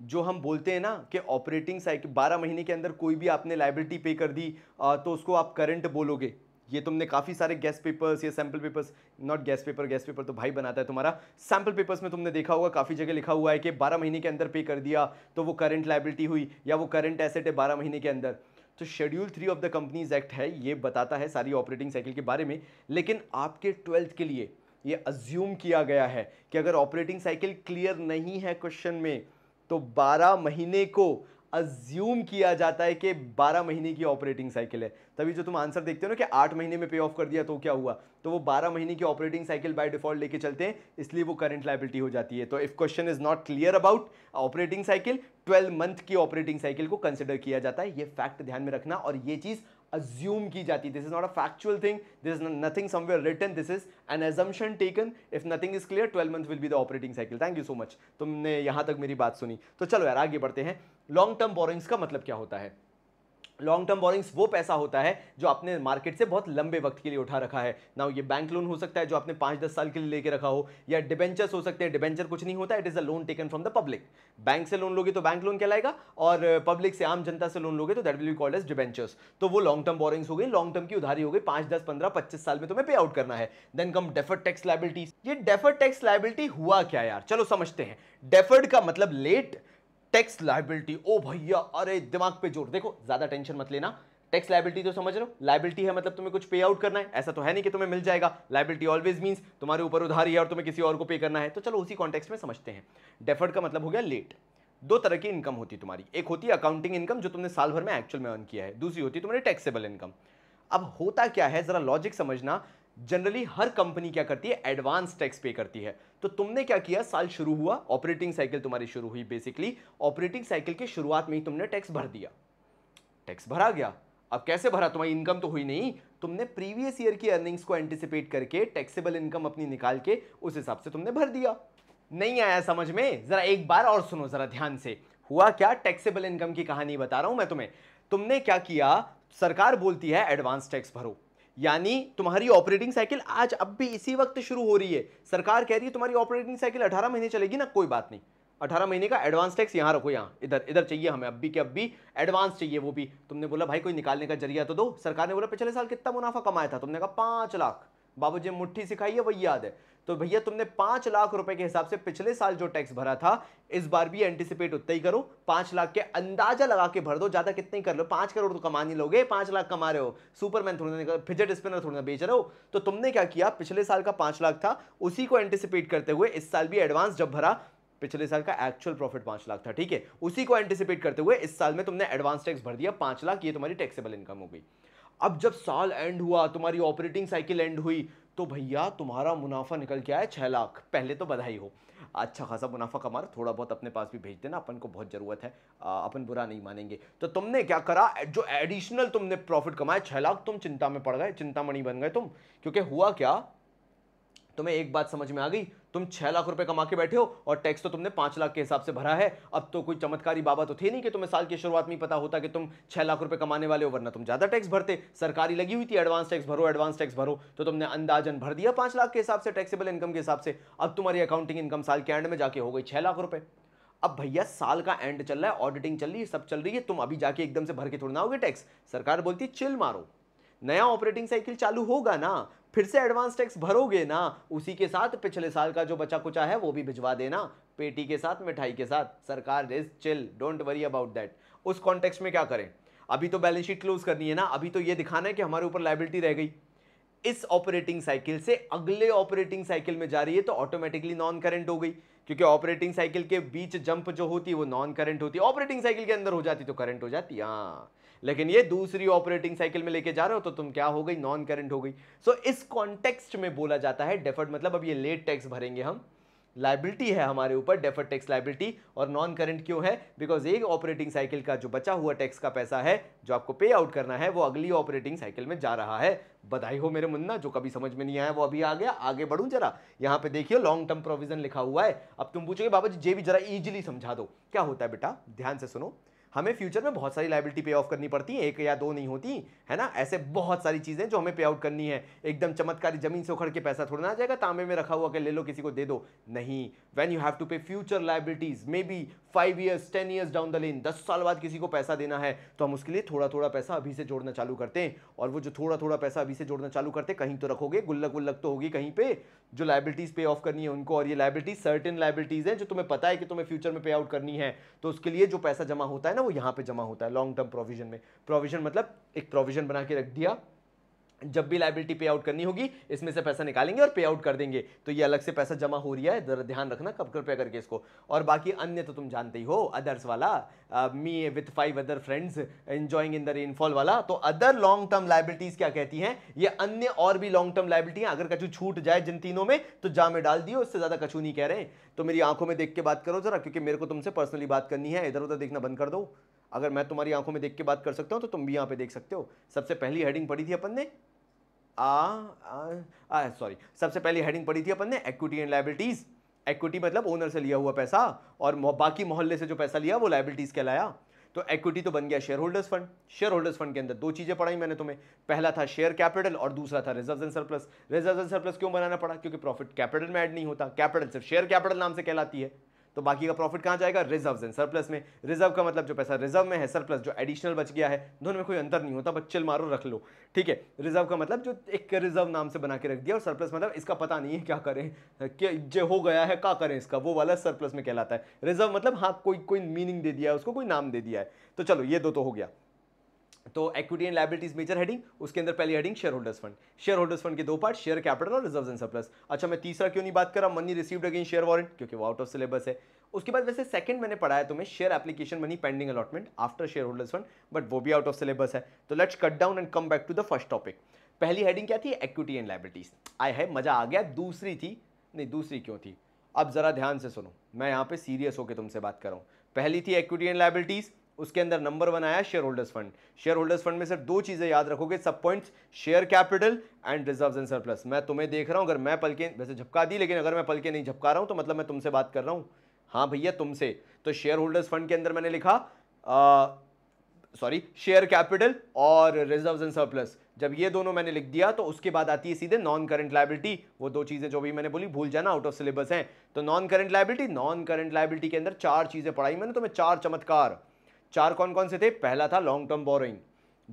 जो हम बोलते हैं ना कि ऑपरेटिंग साइकिल बारह महीने के अंदर कोई भी आपने लायबिलिटी पे कर दी तो उसको आप करंट बोलोगे। ये तुमने काफ़ी सारे गेस्ट पेपर्स या sample papers, not guest paper, guess paper तो भाई बनाता है तुम्हारा, सैम्पल पेपर्स में तुमने देखा होगा काफ़ी जगह लिखा हुआ है कि बारह महीने के अंदर पे कर दिया तो वो करंट लायबिलिटी हुई या वो करंट एसेट है बारह महीने के अंदर। तो schedule three of the companies act है, ये बताता है सारी ऑपरेटिंग साइकिल के बारे में। लेकिन आपके ट्वेल्थ के लिए ये अज्यूम किया गया है कि अगर ऑपरेटिंग साइकिल क्लियर नहीं है क्वेश्चन में तो बारह महीने को अज्यूम किया जाता है कि बारह महीने की ऑपरेटिंग साइकिल है। तभी जो तुम आंसर देखते हो ना कि आठ महीने में पे ऑफ कर दिया तो क्या हुआ, तो वो बारह महीने की ऑपरेटिंग साइकिल बाय डिफॉल्ट लेके चलते हैं, इसलिए वो करंट लायबिलिटी हो जाती है। तो if question is not clear about ऑपरेटिंग साइकिल, twelve month की ऑपरेटिंग साइकिल को कंसिडर किया जाता है। ये फैक्ट ध्यान में रखना, और ये चीज़ assume की जाती है। This is not a factual thing, this is nothing somewhere written, this is an assumption taken. If nothing is clear twelve month will be the ऑपरेटिंग साइकिल। Thank you so much, तुमने यहाँ तक मेरी बात सुनी। तो चलो यार आगे बढ़ते हैं। लॉन्ग टर्म बोरिंग्स का मतलब क्या होता है? लॉन्ग टर्म बोरिंग्स वो पैसा होता है जो आपने मार्केट से बहुत लंबे वक्त के लिए उठा रखा है। नाउ ये बैंक लोन हो सकता है जो आपने पाँच दस साल के लिए लेके रखा हो, या डिबेंचर्स हो सकते हैं। डिबेंचर कुछ नहीं होता, it is a loan taken from the public. Bank से लोन लोगे तो बैंक लोन कहलाएगा, और पब्लिक से आम जनता से लोन लोगे तो that will be called as debentures. तो वो लॉन्ग टर्म बोरिंग्स हो गई, लॉन्ग टर्म की उधारी हो गई, पाँच दस पंद्रह पच्चीस साल में तुम्हें पे आउट करना है। Then come deferred tax liabilities. ये डेफर्ड टैक्स लायबिलिटी हुआ क्या यार, चलो समझते हैं। डेफर्ड का मतलब लेट, टैक्स लायबिलिटी, ओ भैया अरे दिमाग पे जोर। देखो ज्यादा टेंशन मत लेना, टैक्स लायबिलिटी तो समझ रहे हो, लायबिलिटी है मतलब तुम्हें कुछ पे आउट करना है, ऐसा तो है नहीं कि तुम्हें मिल जाएगा। लायबिलिटी ऑलवेज मींस तुम्हारे ऊपर उधारी है और तुम्हें किसी और को पे करना है। तो चलो उसी कॉन्टेक्स्ट में समझते हैं। डेफर्ड का मतलब हो गया लेट। दो तरह की इनकम होती है तुम्हारी, एक होती है अकाउंटिंग इनकम जो तुमने साल भर में एक्चुअल में अर्न किया है, दूसरी होती है तुम्हारी टैक्सेबल इनकम। अब होता क्या है, जरा लॉजिक समझना। जनरली हर कंपनी क्या करती है, एडवांस टैक्स पे करती है। तो तुमने क्या किया, साल शुरू हुआ, ऑपरेटिंग साइकिल तुम्हारी शुरू हुई, बेसिकली ऑपरेटिंग साइकिल की शुरुआत में ही तुमने टैक्स भर दिया। टैक्स भरा गया, अब कैसे भरा, तुम्हारी इनकम तो हुई नहीं, तुमने प्रीवियस ईयर की अर्निंग्स को एंटिसिपेट करके टैक्सेबल इनकम अपनी निकाल के उस हिसाब से तुमने भर दिया। नहीं आया समझ में, जरा एक बार और सुनो जरा ध्यान से। हुआ क्या, टैक्सेबल इनकम की कहानी बता रहा हूं मैं तुम्हें। तुमने क्या किया, सरकार बोलती है एडवांस टैक्स भरो, यानी तुम्हारी ऑपरेटिंग साइकिल आज अब भी इसी वक्त शुरू हो रही है। सरकार कह रही है तुम्हारी ऑपरेटिंग साइकिल अठारह महीने चलेगी ना, कोई बात नहीं, अठारह महीने का एडवांस टैक्स यहाँ रखो, यहाँ इधर इधर चाहिए हमें, अब भी के अब भी एडवांस चाहिए। वो भी तुमने बोला भाई कोई निकालने का जरिया तो दो। सरकार ने बोला पिछले साल कितना मुनाफा कमाया था, तुमने कहा पाँच लाख, बाबू जी मुट्ठी सिखाई है वही याद है। तो भैया तुमने पाँच लाख रुपए के हिसाब से पिछले साल जो टैक्स भरा था, इस बार भी एंटिसिपेट उतना ही करो, पाँच लाख के अंदाजा लगा के भर दो, ज़्यादा कितने कर लो, पाँच करोड़ तो कमा नहीं लोगे, पाँच लाख कमा रहे हो, सुपरमैन थोड़ी ना, फिजेट स्पिनर थोड़ी ना बेच रहे हो। तो तुमने क्या किया, पिछले साल का पाँच लाख था, उसी को एंटिसिपेट करते हुए इस साल भी एडवांस जब भरा, पिछले साल का एक्चुअल प्रॉफिट पाँच लाख था, ठीक है, उसी को एंटिसिपेट करते हुए इस साल में तुमने एडवांस टैक्स भर दिया पाँच लाख, ये तुम्हारी टैक्सेबल इनकम हो गई। अब जब साल एंड हुआ, तुम्हारी ऑपरेटिंग साइकिल एंड हुई, तो भैया तुम्हारा मुनाफा निकल के आया छः लाख। पहले तो बधाई हो, अच्छा खासा मुनाफा कमा रहे, थोड़ा बहुत अपने पास भी भेज देना, अपन को बहुत ज़रूरत है, आ, अपन बुरा नहीं मानेंगे। तो तुमने क्या करा, जो एडिशनल तुमने प्रॉफिट कमाया छः लाख, तुम चिंता में पड़ गए, चिंतामणि बन गए तुम। क्योंकि हुआ क्या, तुम्हें एक बात समझ में आ गई, तुम छः लाख रुपए कमा के बैठे हो और टैक्स तो तुमने पाँच लाख के हिसाब से भरा है। अब तो कोई चमत्कारी बाबा तो थे नहीं कि तुम्हें साल की शुरुआत में पता होता कि तुम छः लाख रुपए कमाने वाले हो, वरना तुम ज़्यादा टैक्स भरते। सरकारी लगी हुई थी एडवांस टैक्स भरो, एडवांस टैक्स भरो, तो तुमने अंदाजन भर दिया पाँच लाख के हिसाब से, टैक्सेबल इनकम के हिसाब से। अब तुम्हारी अकाउंटिंग इनकम साल के एंड में जाके हो गई छः लाख रुपये। अब भैया साल का एंड चल रहा है, ऑडिटिंग चल रही है, सब चल रही है, तुम अभी जाके एकदम से भर के थोड़ी ना आओगे टैक्स। सरकार बोलती है चिल मारो, नया ऑपरेटिंग साइकिल चालू होगा ना, फिर से एडवांस टैक्स भरोगे ना, उसी के साथ पिछले साल का जो बचा कुचा है वो भी भिजवा देना, पेटी के साथ मिठाई के साथ। सरकार is chill, don't worry about that. उस कॉन्टेक्स्ट में क्या करें, अभी तो बैलेंस शीट क्लोज करनी है ना, अभी तो ये दिखाना है कि हमारे ऊपर लायबिलिटी रह गई, इस ऑपरेटिंग साइकिल से अगले ऑपरेटिंग साइकिल में जा रही है तो ऑटोमेटिकली नॉन करेंट हो गई, क्योंकि ऑपरेटिंग साइकिल के बीच जंप जो होती है वो नॉन करंट होती है, ऑपरेटिंग साइकिल के अंदर हो जाती तो करंट हो जाती। हाँ, लेकिन ये दूसरी ऑपरेटिंग साइकिल में लेके जा रहे हो तो तुम क्या हो गई, नॉन करंट हो गई। सो so, इस कॉन्टेक्स्ट में बोला जाता है डेफर्ड, मतलब अब ये लेट टैक्स भरेंगे हम, लाइबिलिटी है हमारे ऊपर डेफर्ड टैक्स लाइबिलिटी, और नॉन करंट क्यों है, बिकॉज एक ऑपरेटिंग साइकिल का जो बचा हुआ टैक्स का पैसा है जो आपको पे आउट करना है वो अगली ऑपरेटिंग साइकिल में जा रहा है। बधाई हो मेरे मुन्ना, जो कभी समझ में नहीं आया वो अभी आ गया। आगे बढ़ूं जरा, यहाँ पे देखिए लॉन्ग टर्म प्रोविजन लिखा हुआ है। अब तुम पूछोगे बाबा जी ये भी जरा इजीली समझा दो, क्या होता है बेटा, ध्यान से सुनो। हमें फ्यूचर में बहुत सारी लाइबिलिटी पे ऑफ करनी पड़ती है, एक या दो नहीं होती है ना, ऐसे बहुत सारी चीज़ें जो हमें पे आउट करनी है। एकदम चमत्कारी जमीन से उखड़ के पैसा थोड़ा ना आ जाएगा, तांबे में रखा हुआ के ले लो किसी को दे दो, नहीं। When you have to pay future liabilities, may be five years ten years down the lane, दस साल बाद किसी को पैसा देना है तो हम उसके लिए थोड़ा थोड़ा पैसा अभी से जोड़ना चालू करते हैं। और वो जो थोड़ा थोड़ा पैसा अभी से जोड़ना चालू करते, कहीं तो रखोगे, गुल्लक गुल्लक तो होगी कहीं पे जो लाइबिलिटीज पे ऑफ करनी है उनको। और ये लाइबिलिटी सर्टेन लाइबिलिटीज है जो तुम्हें पता है कि तुम्हें फ्यूचर में पे आउट करनी है, तो उसके लिए जो पैसा जमा होता है ना वो यहाँ पे जमा होता है लॉन्ग टर्म प्रोविजन में। प्रोविजन मतलब एक प्रोविजन बना के रख दिया, जब भी लाइबिलिटी पे आउट करनी होगी इसमें से पैसा निकालेंगे और पे आउट कर देंगे। तो ये अलग से पैसा जमा हो रहा है, जरा ध्यान रखना कब कृपया करके इसको। और बाकी अन्य तो तुम जानते ही हो, अदर्स वाला, me with five other friends enjoying in the rainfall वाला, तो अदर लॉन्ग टर्म लाइबिलिटीज क्या कहती हैं, ये अन्य और भी लॉन्ग टर्म लाइबिलिटीयां। अगर कचू छूट जाए जिन तीनों में तो जा में डाल दियो, उससे ज़्यादा कचू नहीं कह रहे। तो मेरी आंखों में देख के बात करो जरा, क्योंकि मेरे को तुमसे पर्सनली बात करनी है, इधर उधर देखना बंद कर दो। अगर मैं तुम्हारी आंखों में देख के बात कर सकता हूँ तो तुम भी यहाँ पे देख सकते हो। सबसे पहली हेडिंग पढ़ी थी अपन ने आ सॉरी सबसे पहली हेडिंग पढ़ी थी अपन ने इक्विटी एंड लायबिलिटीज। इक्विटी मतलब ओनर से लिया हुआ पैसा, और बाकी मोहल्ले से जो पैसा लिया वो लायबिलिटीज कहलाया। तो इक्विटी तो बन गया शेयर होल्डर्स फंड। शेयर होल्डर्स फंड के अंदर दो चीजें पढ़ाई मैंने तुम्हें, पहला था शेयर कैपिटल और दूसरा था reserves and surplus. Reserves and surplus क्यों बनाना पड़ा, क्योंकि प्रॉफिट कैपिटल में ऐड नहीं होता, कैपिटल सिर्फ शेयर कैपिटल नाम से कहलाती है। तो बाकी का प्रॉफिट कहाँ जाएगा, रिजर्व्स एंड सरप्लस में। रिजर्व का मतलब जो पैसा रिजर्व में है, सरप्लस जो एडिशनल बच गया है, दोनों में कोई अंतर नहीं होता, बस चिल मारो रख लो, ठीक है। रिजर्व का मतलब जो एक रिजर्व नाम से बना के रख दिया, और सरप्लस मतलब इसका पता नहीं है क्या करें, जो हो गया है क्या करें इसका, वो वाला सरप्लस में कहलाता है। रिजर्व मतलब हाँ कोई कोई मीनिंग दे दिया है उसको, कोई नाम दे दिया है। तो चलो ये दो तो हो गया। तो equity and liabilities major heading, उसके अंदर पहली heading शेयर होल्डर्स फंड। शेयर होल्डर्स फंड के दो पार्ट, शेयर कैपिटल और रिजर्व्स एंड सरप्लस। अच्छा मैं तीसरा क्यों नहीं बात कर रहा, money received against share warrant, क्योंकि वो आउट ऑफ सिलेबस है। उसके बाद वैसे सेकंड मैंने पढ़ाया तुम्हें, share application money pending allotment after शेयर होल्डर्स फंड, but वो भी आउट ऑफ सिलेबस है। तो let's cut down and come back to the first topic. पहली हेडिंग क्या थी, इक्विटी एंड लायबिलिटीज। आई है मजा आ गया। दूसरी थी, नहीं दूसरी क्यों थी, अब जरा ध्यान से सुनो, मैं यहाँ पे सीरियस होकर तुमसे बात कर रहा हूँ। पहली थी इक्विटी एंड लायबिलिटीज, उसके अंदर नंबर वन आया शेयर होल्डर्स फंड। शेयर होल्डर्स फंड में सिर्फ दो चीज़ें याद रखोगे, सब points, share capital and reserves and surplus. मैं तुम्हें देख रहा हूँ, अगर मैं पलके वैसे झपका दी, लेकिन अगर मैं पलके नहीं झपका रहा हूँ तो मतलब मैं तुमसे बात कर रहा हूँ। हाँ भैया तुमसे। तो शेयर होल्डर्स फंड के अंदर मैंने लिखा सॉरी शेयर कैपिटल और रिजर्व्स एंड सरप्लस। जब ये दोनों मैंने लिख दिया तो उसके बाद आती है सीधे नॉन करंट लायबिलिटी। वो दो चीज़ें जो भी मैंने बोली भूल जाना, आउट ऑफ सिलेबस हैं। तो non current liability, non current liability के अंदर चार चीज़ें पढ़ाई मैंने तुम्हें, चार चमत्कार। चार कौन कौन से थे, पहला था लॉन्ग टर्म बोरोइंग,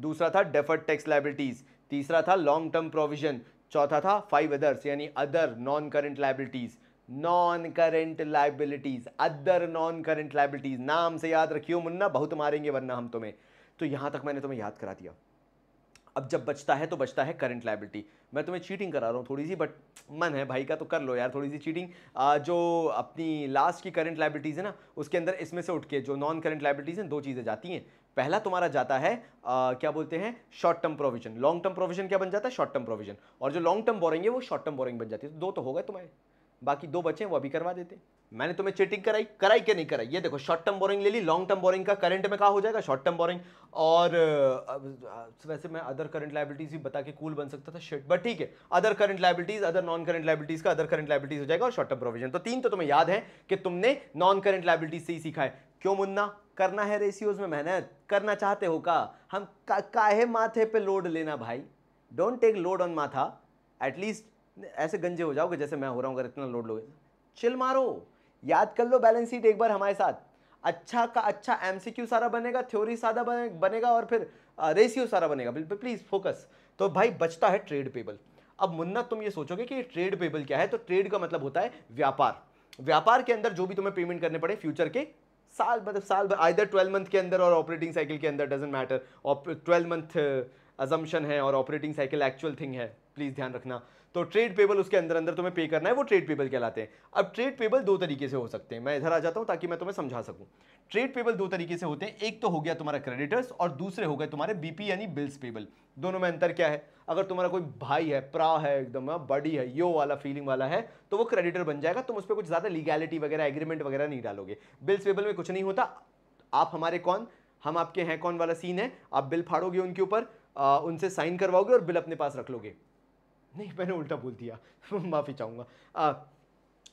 दूसरा था डेफर्ड टैक्स लायबिलिटीज, तीसरा था लॉन्ग टर्म प्रोविजन, चौथा था फाइव अदर्स यानी other non current liabilities. Non current liabilities, other non current liabilities, नाम से याद रखियो मुन्ना, बहुत मारेंगे वरना हम तुम्हें। तो यहां तक मैंने तुम्हें याद करा दिया। अब जब बचता है तो बचता है करंट लायबिलिटी। मैं तुम्हें चीटिंग करा रहा हूँ थोड़ी सी, बट मन है भाई का तो कर लो यार थोड़ी सी चीटिंग। जो अपनी लास्ट की करंट लायबिलिटीज़ है ना, उसके अंदर इसमें से उठ के जो नॉन करंट लायबिलिटीज़ हैं, दो चीज़ें जाती हैं। पहला तुम्हारा जाता है आ, क्या बोलते हैं, short term provision. Long term provision क्या बन जाता है, शॉर्ट टर्म प्रोविजन, और जो लॉन्ग टर्म बोरिंग है वो शॉर्ट टर्म बोरिंग बन जाती है। तो दो तो हो गए तुम्हारे, बाकी दो बचे वो अभी करवा देते। मैंने तुम्हें चीटिंग कराई कराई क्या नहीं कराई, ये देखो शॉर्ट टर्म बोरिंग ले ली, लॉन्ग टर्म बोरिंग का करंट में कहा हो जाएगा शॉर्ट टर्म बोरिंग। और वैसे मैं अदर करंट लायबिलिटीज भी बता के कूल बन सकता था शिट, बट ठीक है, other current liabilities, other non current liabilities का अदर करंट लायबिलिटीज हो जाएगा, और शॉर्ट टर्म प्रोविजन। तो तीन तो तुम्हें याद है कि तुमने नॉन करंट लायबिलिटीज से ही सीखा है। क्यों मुन्ना, करना है रेशियोज में मेहनत, करना चाहते हो का, हम काहे माथे पे लोड लेना भाई, डोंट टेक लोड ऑन माथा, एटलीस्ट ऐसे गंजे हो जाओगे जैसे मैं हो रहा हूँ अगर इतना लोड लोगे। चिल मारो, याद कर लो बैलेंस शीट एक बार हमारे साथ। अच्छा का अच्छा एमसीक्यू सारा बनेगा, थ्योरी सारा बनेगा और फिर रेशियो सारा बनेगा। बिल्कुल प्लीज फोकस। तो भाई बचता है ट्रेड पेबल। अब मुन्ना तुम ये सोचोगे कि ट्रेड पेबल क्या है, तो ट्रेड का मतलब होता है व्यापार। व्यापार के अंदर जो भी तुम्हें पेमेंट करने पड़े फ्यूचर के साल मतलब साल आइदर ट्वेल्व मंथ के अंदर और ऑपरेटिंग साइकिल के अंदर, doesn't matter. Twelve month assumption है और ऑपरेटिंग साइकिल एक्चुअल थिंग है, प्लीज ध्यान रखना। तो ट्रेड पेबल उसके अंदर अंदर तुम्हें पे करना है, वो ट्रेड पेबल कहलाते हैं। अब ट्रेड पेबल दो तरीके से हो सकते हैं, मैं इधर आ जाता हूं ताकि मैं तुम्हें समझा सकूं। ट्रेड पेबल दो तरीके से होते हैं, एक तो हो गया तुम्हारा क्रेडिटर्स और दूसरे हो गए तुम्हारे बीपी यानी बिल्स पेबल। दोनों में अंतर क्या है? अगर तुम्हारा कोई भाई है, प्रा है, एकदम बड़ी है, यो वाला फीलिंग वाला है, तो वो क्रेडिटर बन जाएगा। तुम उस पर कुछ ज्यादा लीगैलिटी वगैरह एग्रीमेंट वगैरह नहीं डालोगे। बिल्स पेबल में कुछ नहीं होता, आप हमारे कौन हम आपके हैं कौन वाला सीन है। आप बिल फाड़ोगे उनके ऊपर, उनसे साइन करवाओगे और बिल अपने पास रख लोगे। नहीं, मैंने उल्टा बोल दिया माफ़ी चाहूँगा।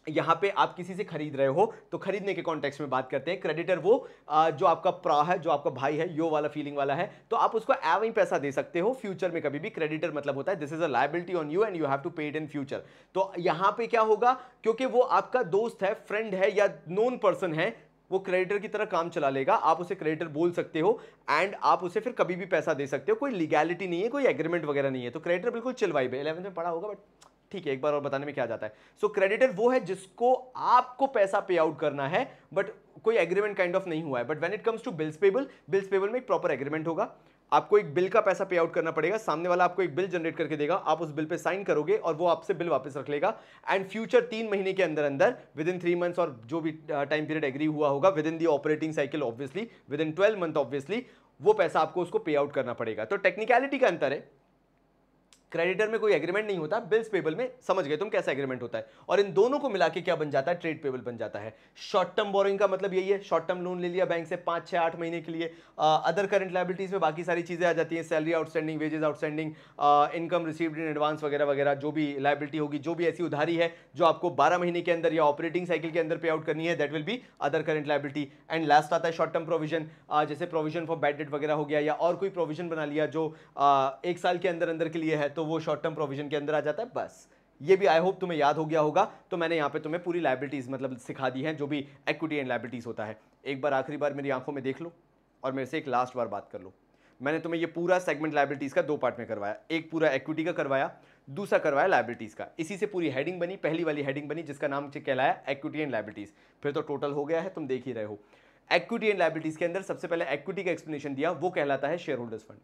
यहाँ पे आप किसी से खरीद रहे हो तो खरीदने के कॉन्टेक्स्ट में बात करते हैं। क्रेडिटर वो आ, जो आपका प्रा है, जो आपका भाई है, यो वाला फीलिंग वाला है, तो आप उसको एवं ही पैसा दे सकते हो फ्यूचर में कभी भी। क्रेडिटर मतलब होता है this is a liability on you and you have to pay it in future. तो यहाँ पे क्या होगा, क्योंकि वो आपका दोस्त है, फ्रेंड है या नोन पर्सन है, वो क्रेडिटर की तरह काम चला लेगा। आप उसे क्रेडिटर बोल सकते हो एंड आप उसे फिर कभी भी पैसा दे सकते हो। कोई लीगैलिटी नहीं है, कोई एग्रीमेंट वगैरह नहीं है। तो क्रेडिटर बिल्कुल चिल वाइब है। इलेवंथ में पढ़ा होगा बट ठीक है, एक बार और बताने में क्या जाता है। सो so, क्रेडिटर वो है जिसको आपको पैसा पे आउट करना है बट कोई एग्रीमेंट काइंड ऑफ नहीं हुआ है। But when it comes to bills payable, bills payable में एक प्रॉपर एग्रीमेंट होगा। आपको एक बिल का पैसा पे आउट करना पड़ेगा, सामने वाला आपको एक बिल जनरेट करके देगा, आप उस बिल पे साइन करोगे और वो आपसे बिल वापस रख लेगा। एंड फ्यूचर तीन महीने के अंदर अंदर, विद इन थ्री मंथ्स और जो भी टाइम पीरियड एग्री हुआ होगा, within the ऑपरेटिंग साइकिल obviously, within twelve month obviously, वो पैसा आपको उसको पे आउट करना पड़ेगा। तो टेक्निकलिटी का अंतर है, क्रेडिटर में कोई एग्रीमेंट नहीं होता, बिल्स पेबल में समझ गए तुम कैसा एग्रीमेंट होता है। और इन दोनों को मिला के क्या बन जाता है, ट्रेड पेबल बन जाता है। शॉर्ट टर्म बोरिंग का मतलब यही है, शॉर्ट टर्म लोन ले लिया बैंक से पाँच छः आठ महीने के लिए। अदर करंट लाइबिलिटीज में बाकी सारी चीज़ें आ जाती हैं, salary outstanding, wages outstanding, income received in advance वगैरह वगैरह, जो भी लाइबिलिटी होगी, जो भी ऐसी उधारी है जो आपको बारह महीने के अंदर या ऑपरेटिंग साइकिल के अंदर पे आउट करनी है, that will be other current liability. And last आता है शॉर्ट टर्म प्रोविजन, जैसे प्रोविजन फॉर बैड डेट वगैरह हो गया या और कोई प्रोविजन बना लिया जो uh, एक साल के अंदर अंदर के लिए है, तो वो शॉर्ट टर्म प्रोविजन के अंदर आ जाता है। बस ये भी आई होप तुम्हें याद हो गया होगा। तो मैंने यहाँ पे तुम्हें पूरी लायबिलिटीज मतलब सिखा दी हैं, जो भी इक्विटी एंड लायबिलिटीज होता है। एक बार आखिरी बार मेरी आंखों में देख लो और मेरे से एक लास्ट बार बात कर लो। मैंने तुम्हें ये पूरा सेगमेंट लायबिलिटीज का दो पार्ट में करवाया, एक पूरा इक्विटी का करवाया, दूसरा करवाया लायबिलिटीज का। इसी से पूरी हेडिंग बनी, पहली वाली हेडिंग बनी जिसका नाम कहलाया इक्विटी एंड लायबिलिटीज। फिर तो टोटल हो गया है, तुम देख ही रहे हो। इक्विटी एंड लायबिलिटीज के अंदर सबसे पहले इक्विटी का एक्सप्लेनेशन दिया, वो कहलाता है शेयर होल्डर्स फंड।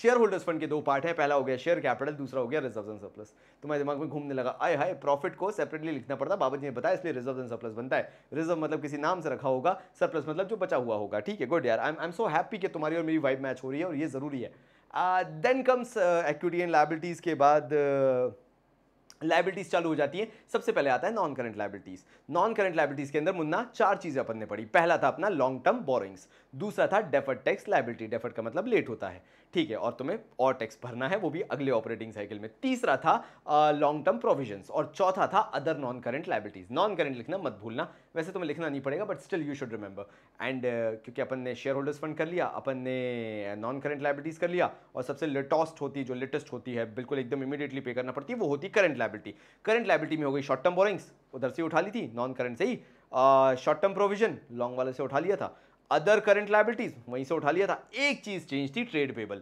शेयर होल्डर्स फंड के दो पार्ट है, पहला हो गया शेयर कैपिटल, दूसरा हो गया रिजर्व्स एंड सरप्लस। तो मेरे दिमाग में घूमने लगा, आए हाय प्रॉफिट को सेपरेटली लिखना पड़ता, बाबा जी ने बताया इसलिए रिजर्व्स एंड सरप्लस बनता है। रिजर्व मतलब किसी नाम से रखा होगा, सरप्लस मतलब जो बचा हुआ होगा। ठीक है, गुड यार, आई एम सो हैप्पी कि तुम्हारी और मेरी वाइब मैच हो रही है और ये जरूरी है। Then comes equity and liabilities के बाद uh, लायबिलिटीज चालू हो जाती है। सबसे पहले आता है non current liabilities. Non current liabilities के अंदर मुन्ना चार चीजें पढ़नी पड़ी। पहला था अपना लॉन्ग टर्म बोरिंग्स, दूसरा था डेफर्ड टैक्स लायबिलिटी, डेफर्ड का मतलब लेट होता है, ठीक है, और तुम्हें और टैक्स भरना है वो भी अगले ऑपरेटिंग साइकिल में। तीसरा था लॉन्ग टर्म प्रोविजंस और चौथा था other non current liabilities. Non current लिखना मत भूलना, वैसे तुम्हें लिखना नहीं पड़ेगा but still you should remember. And क्योंकि अपन ने शेयर होल्डर्स फंड कर लिया, अपन ने नॉन करंट लायबिलिटीज कर लिया, और सबसे लेटेस्ट होती जो लेटेस्ट होती है बिल्कुल एकदम इमीडिएटली पे करना पड़ती है, वो होती करंट लायबिलिटी। करंट लायबिलिटी में हो गई शॉर्ट टर्म बोरिंग्स, उधर से उठा ली थी नॉन करंट से ही, शॉर्ट टर्म प्रोविजन लॉन्ग वाले से उठा लिया था, अदर करंट लायबिलिटीज वहीं से उठा लिया था, एक चीज चेंज थी ट्रेड पेबल।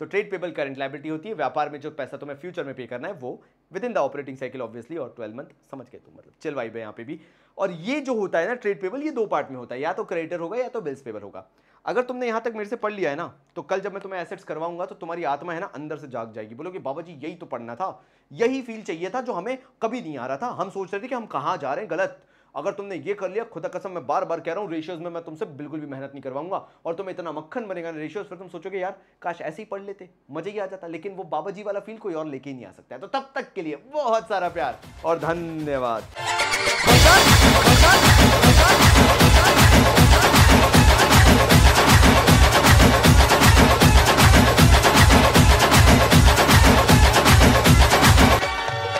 तो ट्रेड पेबल करंट लायबिलिटी होती है, व्यापार में जो पैसा तुम्हें फ्यूचर में पे करना है वो within the ऑपरेटिंग साइकिल obviously और ट्वेल्व मंथ, समझ गए तुम, मतलब चल वाइब है यहाँ पे भी। और ये जो होता है ना ट्रेड पेबल, ये दो पार्ट में होता है, या तो क्रेडिटर होगा या तो बिल्स पेबल होगा। अगर तुमने यहाँ तक मेरे से पढ़ लिया है ना, तो कल जब मैं तुम्हें एसेट्स करवाऊंगा तो तुम्हारी आत्मा है ना अंदर से जाग जाएगी, बोलोगे बाबा जी यही तो पढ़ना था, यही फील चाहिए था जो हमें कभी नहीं आ रहा था, हम सोच रहे थे कि हम कहाँ जा रहे हैं गलत। अगर तुमने ये कर लिया, खुदा कसम मैं बार बार कह रहा हूँ, रेशियोज में मैं तुमसे बिल्कुल भी मेहनत नहीं करवाऊंगा और तुम्हें इतना मक्खन बनेगा ना रेशियोज, फिर तुम सोचोगे यार काश ऐसे ही पढ़ लेते, मजे ही आ जाता। लेकिन वो बाबा जी वाला फील कोई और लेके ही नहीं आ सकता है। तो तब तक के लिए बहुत सारा प्यार और धन्यवाद।